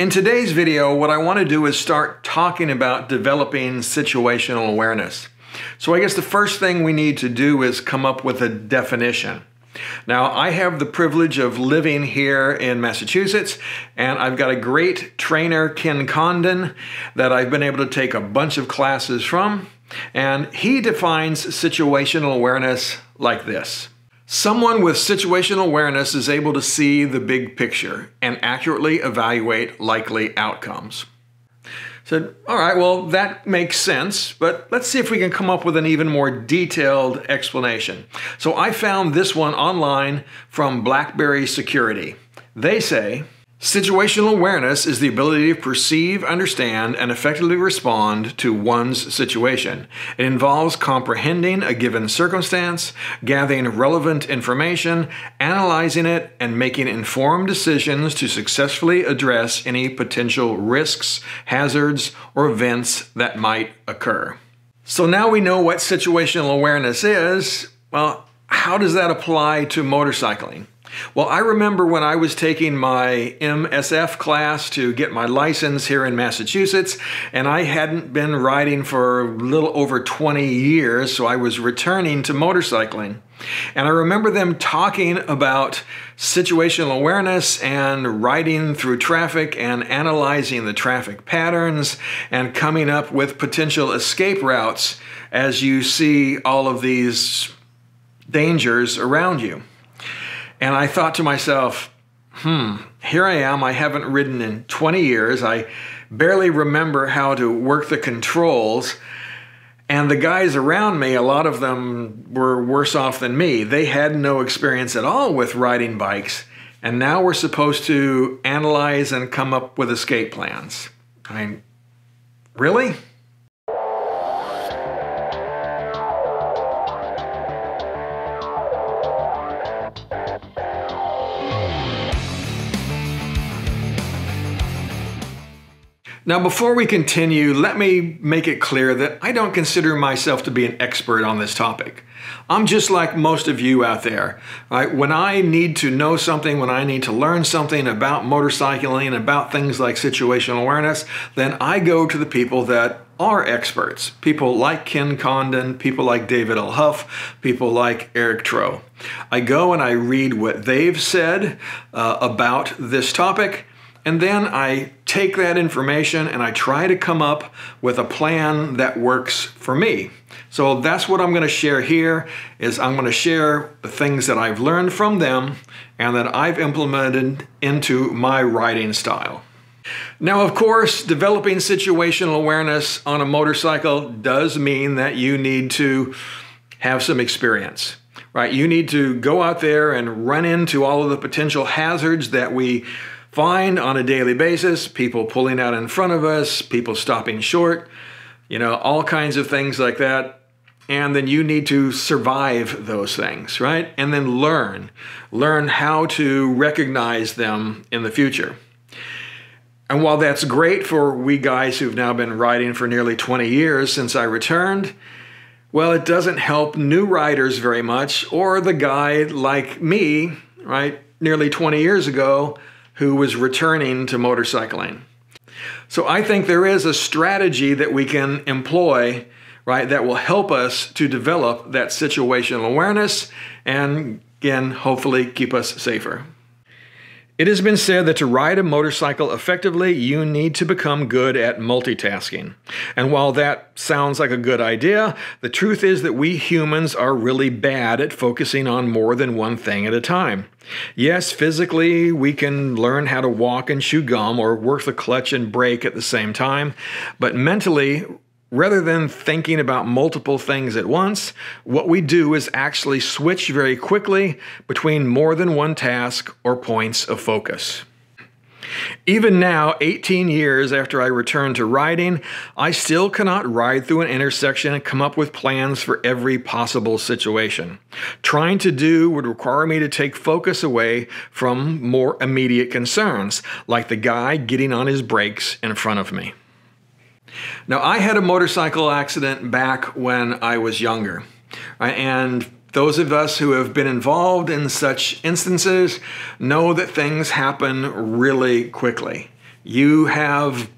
In today's video, what I want to do is start talking about developing situational awareness. So I guess the first thing we need to do is come up with a definition. Now, I have the privilege of living here in Massachusetts, and I've got a great trainer, Ken Condon, that I've been able to take a bunch of classes from, and he defines situational awareness like this. Someone with situational awareness is able to see the big picture and accurately evaluate likely outcomes. So, all right, well, that makes sense, but let's see if we can come up with an even more detailed explanation. So I found this one online from BlackBerry Security. They say, situational awareness is the ability to perceive, understand, and effectively respond to one's situation. It involves comprehending a given circumstance, gathering relevant information, analyzing it, and making informed decisions to successfully address any potential risks, hazards, or events that might occur. So now we know what situational awareness is. Well, how does that apply to motorcycling? Well, I remember when I was taking my MSF class to get my license here in Massachusetts, and I hadn't been riding for a little over 20 years, so I was returning to motorcycling. And I remember them talking about situational awareness and riding through traffic and analyzing the traffic patterns and coming up with potential escape routes as you see all of these dangers around you. And I thought to myself, here I am. I haven't ridden in 20 years. I barely remember how to work the controls. And the guys around me, a lot of them were worse off than me. They had no experience at all with riding bikes. And now we're supposed to analyze and come up with escape plans. I mean, really? Now, before we continue, let me make it clear that I don't consider myself to be an expert on this topic. I'm just like most of you out there. Right? When I need to know something, when I need to learn something about motorcycling, about things like situational awareness, then I go to the people that are experts. People like Ken Condon, people like David L. Huff, people like Eric Trow. I go and I read what they've said about this topic, and then I take that information and I try to come up with a plan that works for me. So that's what I'm going to share here, is I'm going to share the things that I've learned from them and that I've implemented into my riding style. Now, of course, developing situational awareness on a motorcycle does mean that you need to have some experience. Right? You need to go out there and run into all of the potential hazards that we find on a daily basis, people pulling out in front of us, people stopping short, you know, all kinds of things like that. And then you need to survive those things, right? And then learn how to recognize them in the future. And while that's great for we guys who've now been riding for nearly 20 years since I returned, well, it doesn't help new riders very much, or the guy like me, right, nearly 20 years ago, who was returning to motorcycling. So I think there is a strategy that we can employ, right, that will help us to develop that situational awareness and, again, hopefully keep us safer. It has been said that to ride a motorcycle effectively, you need to become good at multitasking. And while that sounds like a good idea, the truth is that we humans are really bad at focusing on more than one thing at a time. Yes, physically, we can learn how to walk and chew gum or work the clutch and brake at the same time, but mentally, rather than thinking about multiple things at once, what we do is actually switch very quickly between more than one task or points of focus. Even now, 18 years after I returned to riding, I still cannot ride through an intersection and come up with plans for every possible situation. Trying to do would require me to take focus away from more immediate concerns, like the guy getting on his brakes in front of me. Now, I had a motorcycle accident back when I was younger, and those of us who have been involved in such instances know that things happen really quickly. you have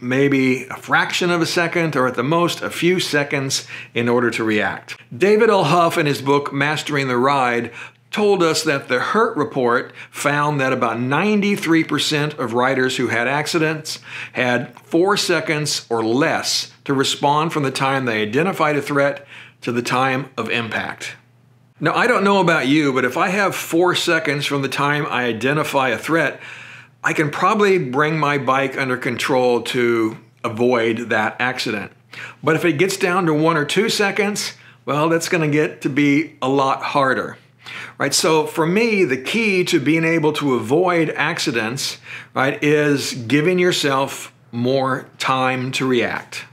maybe a fraction of a second, or at the most a few seconds, in order to react. David L. Huff, in his book Mastering the Ride, told us that the Hurt Report found that about 93% of riders who had accidents had 4 seconds or less to respond from the time they identified a threat to the time of impact. Now, I don't know about you, but if I have 4 seconds from the time I identify a threat, I can probably bring my bike under control to avoid that accident. But if it gets down to 1 or 2 seconds, well, that's going to get to be a lot harder. Right, so for me, the key to being able to avoid accidents, right, is giving yourself more time to react.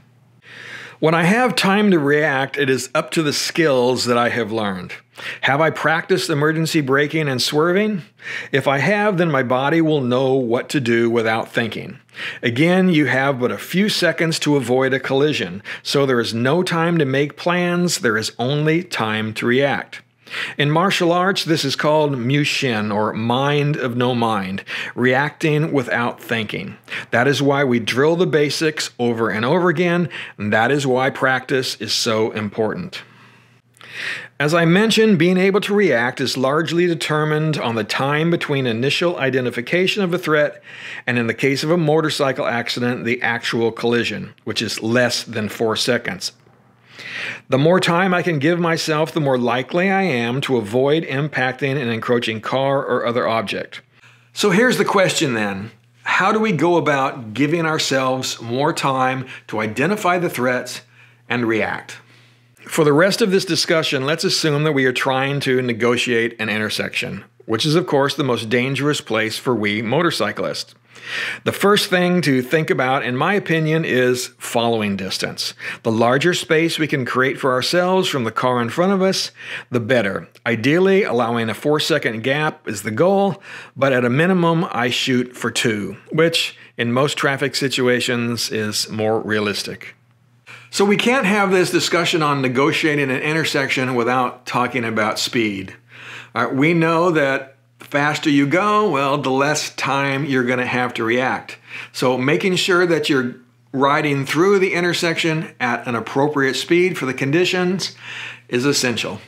When I have time to react, it is up to the skills that I have learned. Have I practiced emergency braking and swerving? If I have, then my body will know what to do without thinking. Again, you have but a few seconds to avoid a collision, so there is no time to make plans, there is only time to react. In martial arts, this is called mu shin, or mind of no mind, reacting without thinking. That is why we drill the basics over and over again, and that is why practice is so important. As I mentioned, being able to react is largely determined on the time between initial identification of a threat and, in the case of a motorcycle accident, the actual collision, which is less than 4 seconds. The more time I can give myself, the more likely I am to avoid impacting an encroaching car or other object. So here's the question then. How do we go about giving ourselves more time to identify the threats and react? For the rest of this discussion, let's assume that we are trying to negotiate an intersection, which is, of course, the most dangerous place for we motorcyclists. The first thing to think about, in my opinion, is following distance. The larger space we can create for ourselves from the car in front of us, the better. Ideally, allowing a 4-second gap is the goal, but at a minimum, I shoot for 2, which in most traffic situations is more realistic. So we can't have this discussion on negotiating an intersection without talking about speed. All right, we know that the faster you go, well, the less time you're going to have to react. So making sure that you're riding through the intersection at an appropriate speed for the conditions is essential.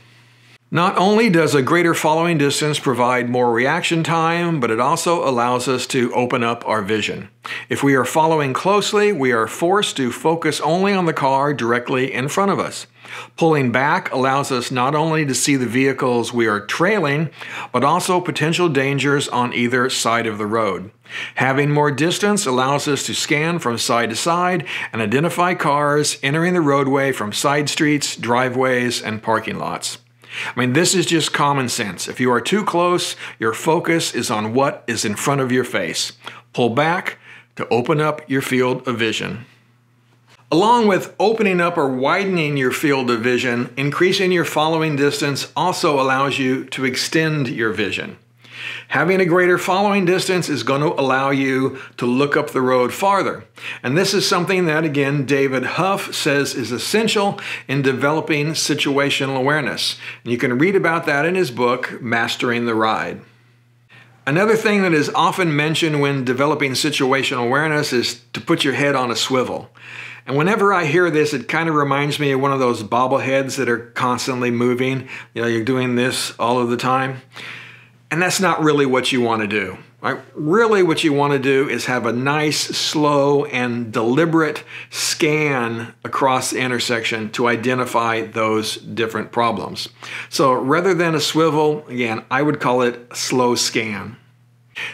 Not only does a greater following distance provide more reaction time, but it also allows us to open up our vision. If we are following closely, we are forced to focus only on the car directly in front of us. Pulling back allows us not only to see the vehicles we are trailing, but also potential dangers on either side of the road. Having more distance allows us to scan from side to side and identify cars entering the roadway from side streets, driveways, and parking lots. I mean, this is just common sense. If you are too close, your focus is on what is in front of your face. Pull back to open up your field of vision. Along with opening up or widening your field of vision, increasing your following distance also allows you to extend your vision. Having a greater following distance is going to allow you to look up the road farther. And this is something that, again, David Huff says is essential in developing situational awareness. And you can read about that in his book, Mastering the Ride. Another thing that is often mentioned when developing situational awareness is to put your head on a swivel. And whenever I hear this, it kind of reminds me of one of those bobbleheads that are constantly moving. You know, you're doing this all of the time. And that's not really what you want to do, right? Really what you want to do is have a nice, slow, and deliberate scan across the intersection to identify those different problems. So rather than a swivel, again, I would call it a slow scan.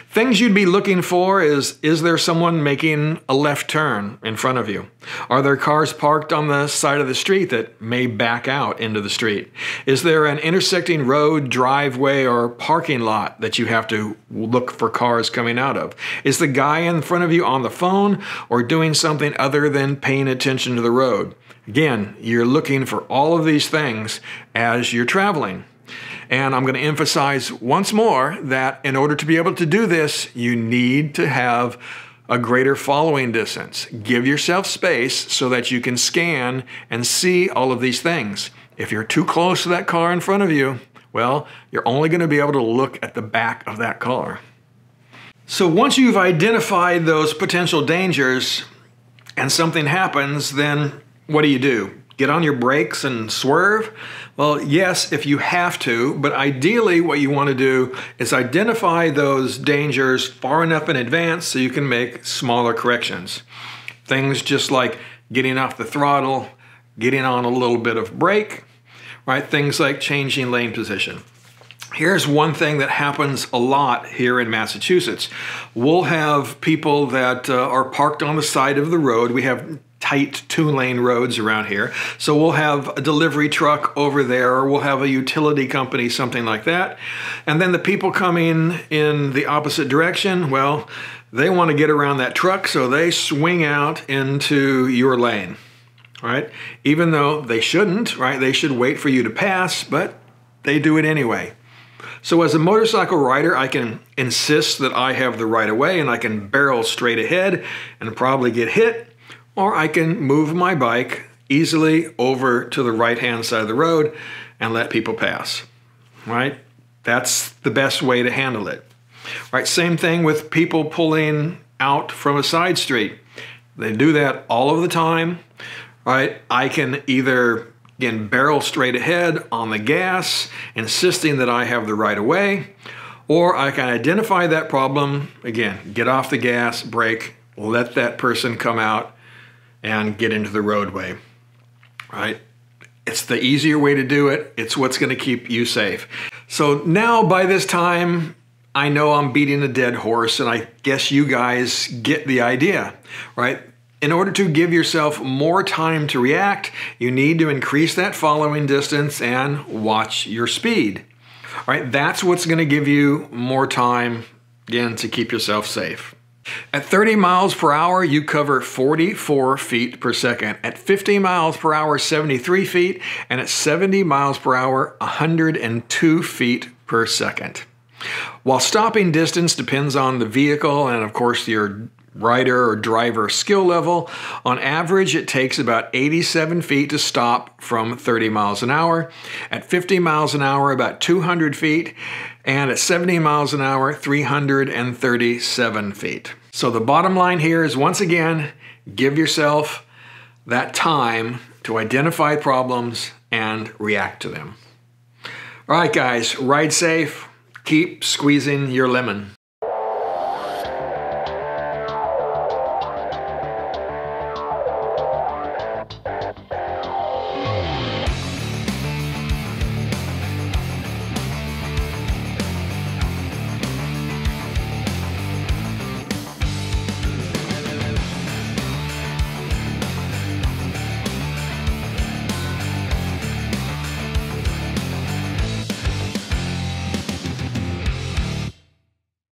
Things you'd be looking for is there someone making a left turn in front of you? Are there cars parked on the side of the street that may back out into the street? Is there an intersecting road, driveway, or parking lot that you have to look for cars coming out of? Is the guy in front of you on the phone or doing something other than paying attention to the road? Again, you're looking for all of these things as you're traveling. And I'm going to emphasize once more that in order to be able to do this, you need to have a greater following distance. Give yourself space so that you can scan and see all of these things. If you're too close to that car in front of you, well, you're only going to be able to look at the back of that car. So once you've identified those potential dangers and something happens, then what do? Get on your brakes and swerve? Well, yes, if you have to, but ideally what you want to do is identify those dangers far enough in advance so you can make smaller corrections. Things just like getting off the throttle, getting on a little bit of brake, right? Things like changing lane position. Here's one thing that happens a lot here in Massachusetts. We'll have people that are parked on the side of the road. We have tight two-lane roads around here. So we'll have a delivery truck over there, or we'll have a utility company, something like that. And then the people coming in the opposite direction, well, they want to get around that truck, so they swing out into your lane, right? Even though they shouldn't, right? They should wait for you to pass, but they do it anyway. So as a motorcycle rider, I can insist that I have the right of way and I can barrel straight ahead and probably get hit. Or I can move my bike easily over to the right-hand side of the road and let people pass, right? That's the best way to handle it, right? Same thing with people pulling out from a side street. They do that all of the time, right? I can either, again, barrel straight ahead on the gas, insisting that I have the right of way, or I can identify that problem, again, get off the gas, brake, let that person come out, and get into the roadway, right? It's the easier way to do it. It's what's gonna keep you safe. So now by this time, I know I'm beating a dead horse, and I guess you guys get the idea, right? In order to give yourself more time to react, you need to increase that following distance and watch your speed, right? That's what's gonna give you more time, again, to keep yourself safe. At 30 miles per hour, you cover 44 feet per second. At 50 miles per hour, 73 feet. And at 70 miles per hour, 102 feet per second. While stopping distance depends on the vehicle and, of course, your rider or driver skill level, on average, it takes about 87 feet to stop from 30 miles an hour. At 50 miles an hour, about 200 feet. And at 70 miles an hour, 337 feet. So the bottom line here is, once again, give yourself that time to identify problems and react to them. All right, guys, ride safe. Keep squeezing your lemon.